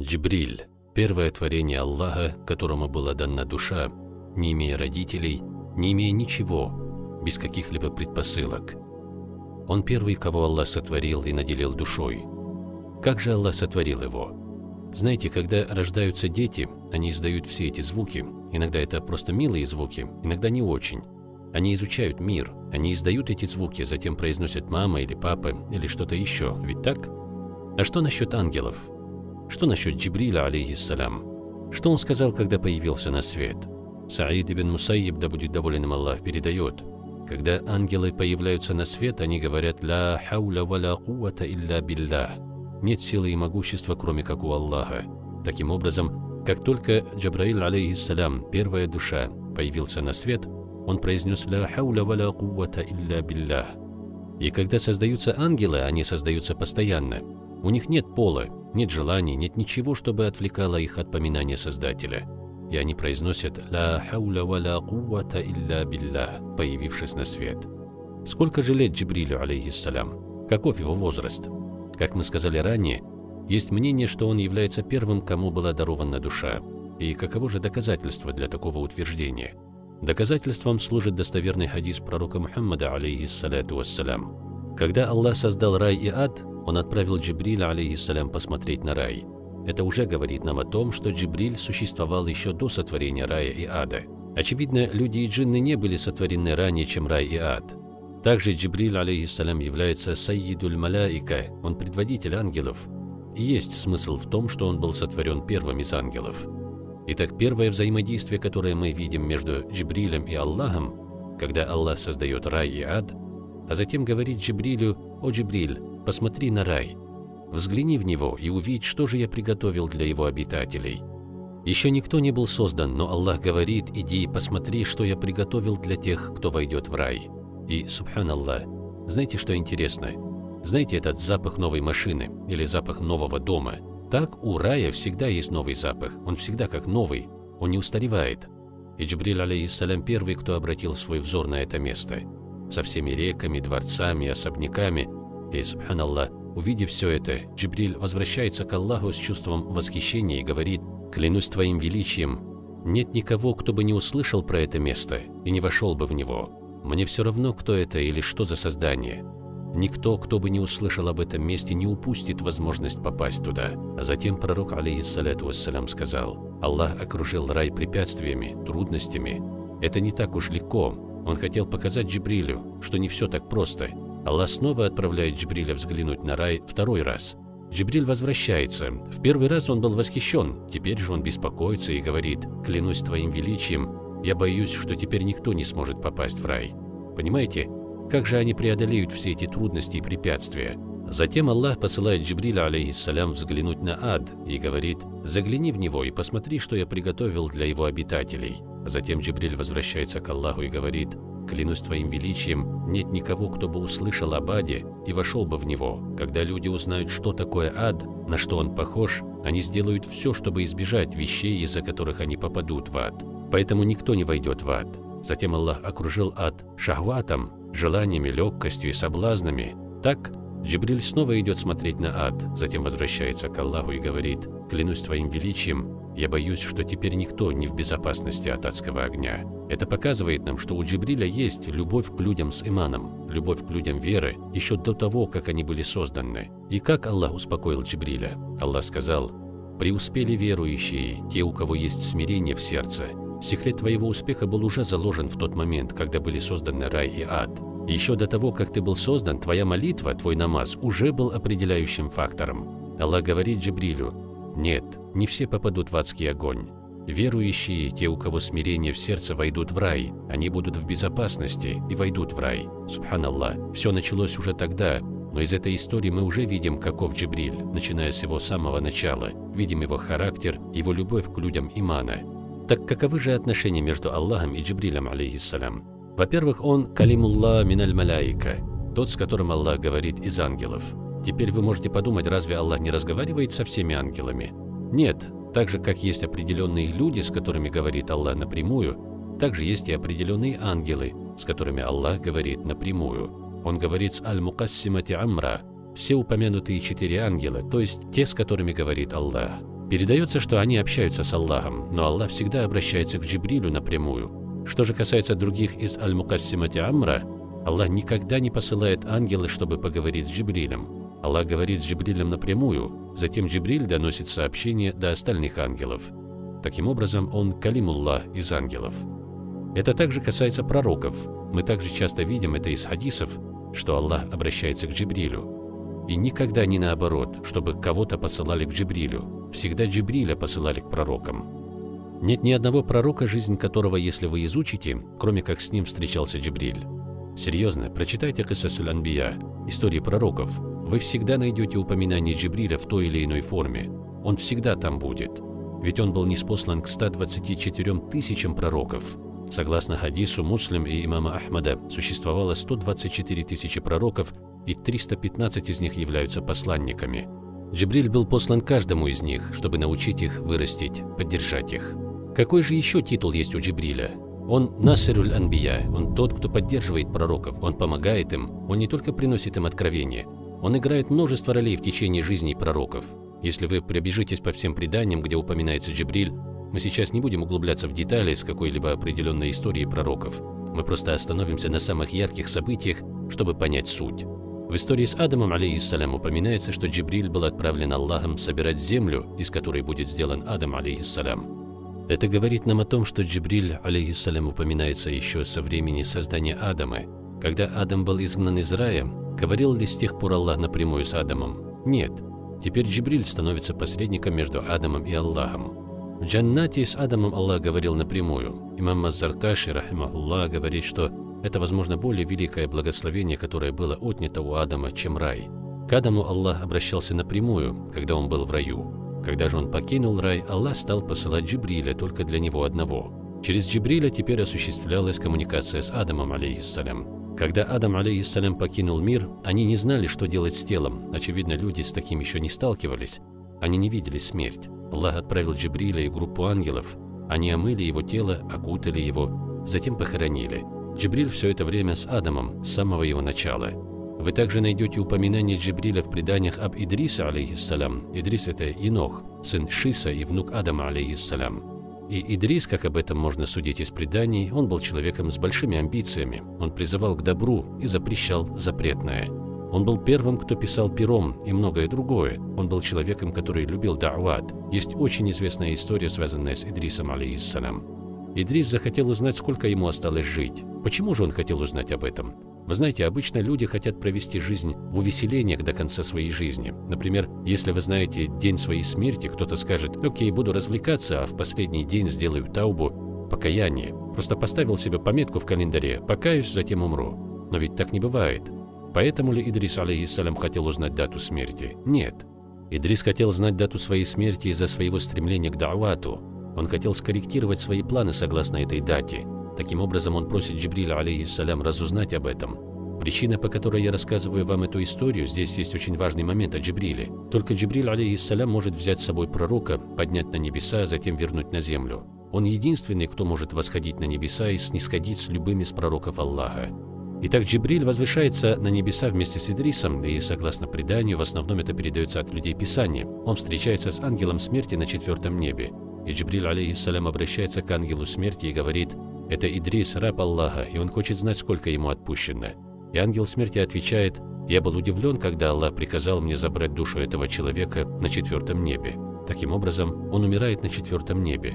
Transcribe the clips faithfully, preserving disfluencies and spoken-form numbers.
Джибриль – первое творение Аллаха, которому была дана душа, не имея родителей, не имея ничего, без каких-либо предпосылок. Он первый, кого Аллах сотворил и наделил душой. Как же Аллах сотворил его? Знаете, когда рождаются дети, они издают все эти звуки, иногда это просто милые звуки, иногда не очень. Они изучают мир, они издают эти звуки, затем произносят «мама» или «папа» или что-то еще, ведь так? А что насчет ангелов? Что насчет Джибриля, алейхиссалям? Что он сказал, когда появился на свет? Саид ибн Мусайиб, да будет доволен им Аллах, передает: когда ангелы появляются на свет, они говорят «Ла хауля ва ла кувата илля биллях», нет силы и могущества, кроме как у Аллаха. Таким образом, как только Джабраиль, алейхиссалям, первая душа, появился на свет, он произнес «Ла хауля ва ла кувата илля биллях». И когда создаются ангелы, они создаются постоянно. У них нет пола, нет желаний, нет ничего, чтобы отвлекало их от поминания Создателя. И они произносят «Ла хауля ва ла кувата илля биллях», появившись на свет. Сколько же лет Джибрилю, алейхиссалям? Каков его возраст? Как мы сказали ранее, есть мнение, что он является первым, кому была дарована душа. И каково же доказательство для такого утверждения? Доказательством служит достоверный хадис пророка Мухаммада, алейхиссалату вассалям. Когда Аллах создал рай и ад, Он отправил Джибриля, алейхиссалям, посмотреть на рай. Это уже говорит нам о том, что Джибриль существовал еще до сотворения рая и ада. Очевидно, люди и джинны не были сотворены ранее, чем рай и ад. Также Джибриль, алейхиссалям, является Сайидуль Маляика, он предводитель ангелов. И есть смысл в том, что он был сотворен первым из ангелов. Итак, первое взаимодействие, которое мы видим между Джибрилем и Аллахом, когда Аллах создает рай и ад, а затем говорит Джибрилю: «О Джибриль, посмотри на рай, взгляни в него и увидь, что же я приготовил для его обитателей». Еще никто не был создан, но Аллах говорит: «Иди и посмотри, что я приготовил для тех, кто войдет в рай». И, субханаллах, знаете, что интересно? Знаете этот запах новой машины или запах нового дома? Так у рая всегда есть новый запах, он всегда как новый, он не устаревает. И Джибриль, алейхиссалям, первый, кто обратил свой взор на это место, со всеми реками, дворцами, особняками. И, субханаллах, увидев все это, Джибриль возвращается к Аллаху с чувством восхищения и говорит: «Клянусь твоим величием, нет никого, кто бы не услышал про это место и не вошел бы в него. Мне все равно, кто это или что за создание. Никто, кто бы не услышал об этом месте, не упустит возможность попасть туда». А затем пророк, алейхиссалату вассалям, сказал: «Аллах окружил рай препятствиями, трудностями. Это не так уж легко». Он хотел показать Джибрилю, что не все так просто. Аллах снова отправляет Джибриля взглянуть на рай второй раз. Джибриль возвращается. В первый раз он был восхищен, теперь же он беспокоится и говорит: «Клянусь твоим величием, я боюсь, что теперь никто не сможет попасть в рай». Понимаете, как же они преодолеют все эти трудности и препятствия? Затем Аллах посылает Джибриля, алейхиссалям, взглянуть на ад и говорит: «Загляни в него и посмотри, что я приготовил для его обитателей». Затем Джибриль возвращается к Аллаху и говорит: «Клянусь твоим величием, нет никого, кто бы услышал об аде и вошел бы в него. Когда люди узнают, что такое ад, на что он похож, они сделают все, чтобы избежать вещей, из-за которых они попадут в ад. Поэтому никто не войдет в ад». Затем Аллах окружил ад шахватом, желаниями, легкостью и соблазнами. Так Джибриль снова идет смотреть на ад, затем возвращается к Аллаху и говорит: «Клянусь твоим величием, я боюсь, что теперь никто не в безопасности от адского огня». Это показывает нам, что у Джибриля есть любовь к людям с иманом, любовь к людям веры еще до того, как они были созданы. И как Аллах успокоил Джибриля? Аллах сказал: «Преуспели верующие, те, у кого есть смирение в сердце». Секрет твоего успеха был уже заложен в тот момент, когда были созданы рай и ад. Еще до того, как ты был создан, твоя молитва, твой намаз уже был определяющим фактором. Аллах говорит Джибрилю: «Нет, не все попадут в адский огонь. Верующие, те, у кого смирение в сердце, войдут в рай, они будут в безопасности и войдут в рай». Субханаллах, все началось уже тогда, но из этой истории мы уже видим, каков Джибриль, начиная с его самого начала, видим его характер, его любовь к людям имана. Так каковы же отношения между Аллахом и Джибрилем, алейхиссалям? Во-первых, он «Калимулла миналь маляика», тот, с которым Аллах говорит из ангелов. Теперь вы можете подумать, разве Аллах не разговаривает со всеми ангелами? Нет, так же, как есть определенные люди, с которыми говорит Аллах напрямую, также есть и определенные ангелы, с которыми Аллах говорит напрямую. Он говорит с «Аль-Мукассимати Амра», все упомянутые четыре ангела, то есть те, с которыми говорит Аллах. Передается, что они общаются с Аллахом, но Аллах всегда обращается к Джибрилю напрямую. Что же касается других из Аль-Мукассимати Амра, Аллах никогда не посылает ангела, чтобы поговорить с Джибрилем. Аллах говорит с Джибрилем напрямую, затем Джибриль доносит сообщение до остальных ангелов. Таким образом, он калимуллах из ангелов. Это также касается пророков. Мы также часто видим это из хадисов, что Аллах обращается к Джибрилю. И никогда не наоборот, чтобы кого-то посылали к Джибрилю. Всегда Джибриля посылали к пророкам. Нет ни одного пророка, жизнь которого, если вы изучите, кроме как с ним встречался Джибриль. Серьезно, прочитайте Касасу-ль-Анбия, истории пророков. Вы всегда найдете упоминание Джибриля в той или иной форме. Он всегда там будет. Ведь он был ниспослан к ста двадцати четырем тысячам пророков. Согласно хадису Муслим и имама Ахмада, существовало сто двадцать четыре тысячи пророков, и триста пятнадцать из них являются посланниками. Джибриль был послан каждому из них, чтобы научить их, вырастить, поддержать их. Какой же еще титул есть у Джибриля? Он Насируль-Анбия, он тот, кто поддерживает пророков, он помогает им, он не только приносит им откровение, он играет множество ролей в течение жизни пророков. Если вы пробежитесь по всем преданиям, где упоминается Джибриль, мы сейчас не будем углубляться в детали с какой-либо определенной историей пророков. Мы просто остановимся на самых ярких событиях, чтобы понять суть. В истории с Адамом, алейхиссалям, упоминается, что Джибриль был отправлен Аллахом собирать землю, из которой будет сделан Адам, алейхиссалям. Это говорит нам о том, что Джибриль, алейхиссалям, упоминается еще со времени создания Адама. Когда Адам был изгнан из рая, говорил ли с тех пор Аллах напрямую с Адамом? Нет. Теперь Джибриль становится посредником между Адамом и Аллахом. В Джаннате с Адамом Аллах говорил напрямую. Имам Маззаркаши, рахимахуллах, говорит, что это, возможно, более великое благословение, которое было отнято у Адама, чем рай. К Адаму Аллах обращался напрямую, когда он был в раю. Когда же он покинул рай, Аллах стал посылать Джибриля только для него одного. Через Джибриля теперь осуществлялась коммуникация с Адамом, алейхиссалям. Когда Адам, алейхиссалям, покинул мир, они не знали, что делать с телом. Очевидно, люди с таким еще не сталкивались. Они не видели смерть. Аллах отправил Джибриля и группу ангелов. Они омыли его тело, окутали его, затем похоронили. Джибриль все это время с Адамом, с самого его начала. Вы также найдете упоминание Джибриля в преданиях об Идрисе, алейхиссалям. Идрис – это Енох, сын Шиса и внук Адама, алейхиссалям. И Идрис, как об этом можно судить из преданий, он был человеком с большими амбициями. Он призывал к добру и запрещал запретное. Он был первым, кто писал пером и многое другое. Он был человеком, который любил да'ват. Есть очень известная история, связанная с Идрисом, алейхиссалям. Идрис захотел узнать, сколько ему осталось жить. Почему же он хотел узнать об этом? Вы знаете, обычно люди хотят провести жизнь в увеселениях до конца своей жизни. Например, если вы знаете день своей смерти, кто-то скажет: «Окей, буду развлекаться, а в последний день сделаю таубу, покаяние. Просто поставил себе пометку в календаре: покаюсь, затем умру». Но ведь так не бывает. Поэтому ли Идрис, алейхиссалям, хотел узнать дату смерти? Нет. Идрис хотел знать дату своей смерти из-за своего стремления к да'вату. Он хотел скорректировать свои планы согласно этой дате. Таким образом, он просит Джибриля, алейхиссалям, разузнать об этом. Причина, по которой я рассказываю вам эту историю, здесь есть очень важный момент о Джибриле. Только Джибриль, алейхиссалям, может взять с собой пророка, поднять на небеса, затем вернуть на землю. Он единственный, кто может восходить на небеса и снисходить с любым из пророков Аллаха. Итак, Джибриль возвышается на небеса вместе с Идрисом, и, согласно преданию, в основном это передается от людей Писания. Он встречается с ангелом смерти на четвертом небе. И Джибриль, алейхиссалям, обращается к ангелу смерти и говорит: «Это Идрис, раб Аллаха, и он хочет знать, сколько ему отпущено». И ангел смерти отвечает: «Я был удивлен, когда Аллах приказал мне забрать душу этого человека на четвертом небе». Таким образом, он умирает на четвертом небе.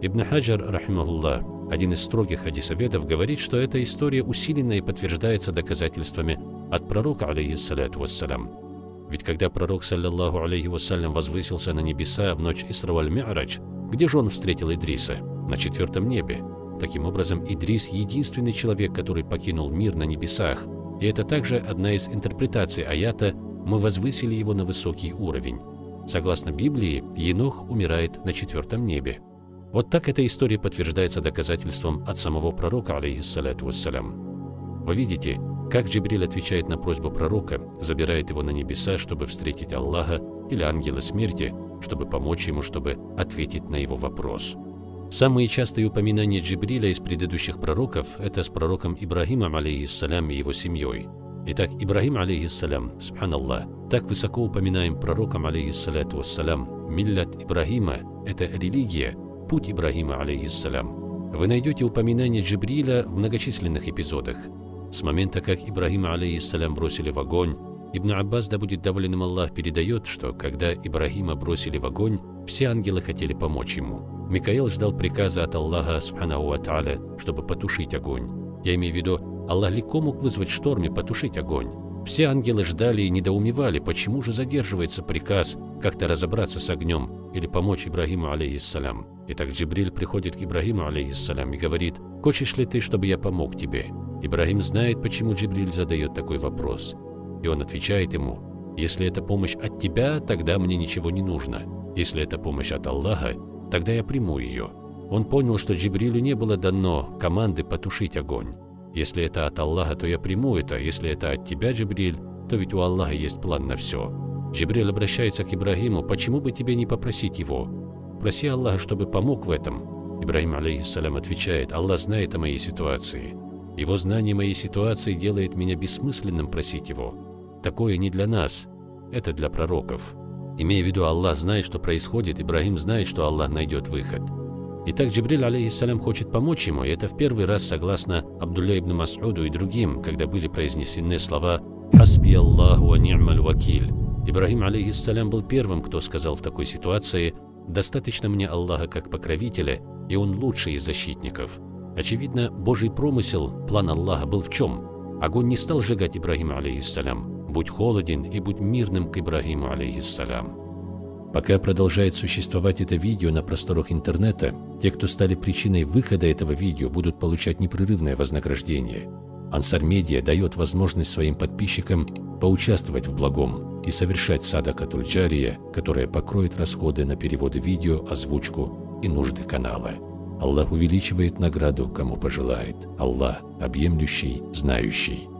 Ибн Хаджар, рахимахуллах, один из строгих хадисоведов, говорит, что эта история усилена и подтверждается доказательствами от пророка, алейхиссалату вассалям. Ведь когда пророк, саллиллаху алейхи вассалям, возвысился на небеса в ночь Исра-валь-Ми'радж, где же он встретил Идриса? На четвертом небе. Таким образом, Идрис – единственный человек, который покинул мир на небесах. И это также одна из интерпретаций аята «Мы возвысили его на высокий уровень». Согласно Библии, Енох умирает на четвертом небе. Вот так эта история подтверждается доказательством от самого пророка, алейхиссалату вассалям. Вы видите, как Джибриль отвечает на просьбу пророка, забирает его на небеса, чтобы встретить Аллаха или ангела смерти, чтобы помочь ему, чтобы ответить на его вопрос. Самые частые упоминания Джибриля из предыдущих пророков – это с пророком Ибрахимом, алейхиссалям, и его семьей. Итак, Ибрахим, алейхиссалям, субханаллах, так высоко упоминаем пророком, алейхиссалату вассалям, Миллят Ибрахима – это религия, путь Ибрахима, алейхиссалям. Вы найдете упоминание Джибриля в многочисленных эпизодах. С момента, как Ибрахима, алейхиссалям, бросили в огонь, Ибн Аббас, да будет доволен им Аллах, передает, что когда Ибрахима бросили в огонь, все ангелы хотели помочь ему. Микаэл ждал приказа от Аллаха, субханаху ва тааля, чтобы потушить огонь. Я имею в виду, Аллах легко мог вызвать шторм и потушить огонь. Все ангелы ждали и недоумевали, почему же задерживается приказ как-то разобраться с огнем или помочь Ибрахиму, алейхиссалям. Итак, Джибриль приходит к Ибрахиму, алейхиссалям, и говорит: «Хочешь ли ты, чтобы я помог тебе?» Ибрахим знает, почему Джибриль задает такой вопрос. И он отвечает ему: «Если это помощь от тебя, тогда мне ничего не нужно. Если это помощь от Аллаха, тогда я приму ее». Он понял, что Джибрилю не было дано команды потушить огонь. «Если это от Аллаха, то я приму это, если это от тебя, Джибриль, то ведь у Аллаха есть план на все». Джибриль обращается к Ибрахиму: «Почему бы тебе не попросить его? Проси Аллаха, чтобы помог в этом». Ибрахим, алейхиссалям, отвечает: «Аллах знает о моей ситуации. Его знание моей ситуации делает меня бессмысленным просить его. Такое не для нас, это для пророков». Имея в виду, Аллах знает, что происходит, Ибрахим знает, что Аллах найдет выход. Итак, Джибриль, алейхиссалям, хочет помочь ему, и это в первый раз, согласно Абдулля ибну Мас'уду и другим, когда были произнесены слова «Хасби Аллаху ва ни'маль вакиль». Ибрахим, алейхиссалям, был первым, кто сказал в такой ситуации: «Достаточно мне Аллаха как покровителя, и он лучший из защитников». Очевидно, Божий промысел, план Аллаха был в чем? Огонь не стал сжигать Ибрахима, алейхиссалям. Будь холоден и будь мирным к Ибрахиму, алейхиссалям. Пока продолжает существовать это видео на просторах интернета, те, кто стали причиной выхода этого видео, будут получать непрерывное вознаграждение. Ансар Медиа дает возможность своим подписчикам поучаствовать в благом и совершать садакатуль джария, которая покроет расходы на переводы видео, озвучку и нужды канала. Аллах увеличивает награду, кому пожелает. Аллах – объемлющий, знающий.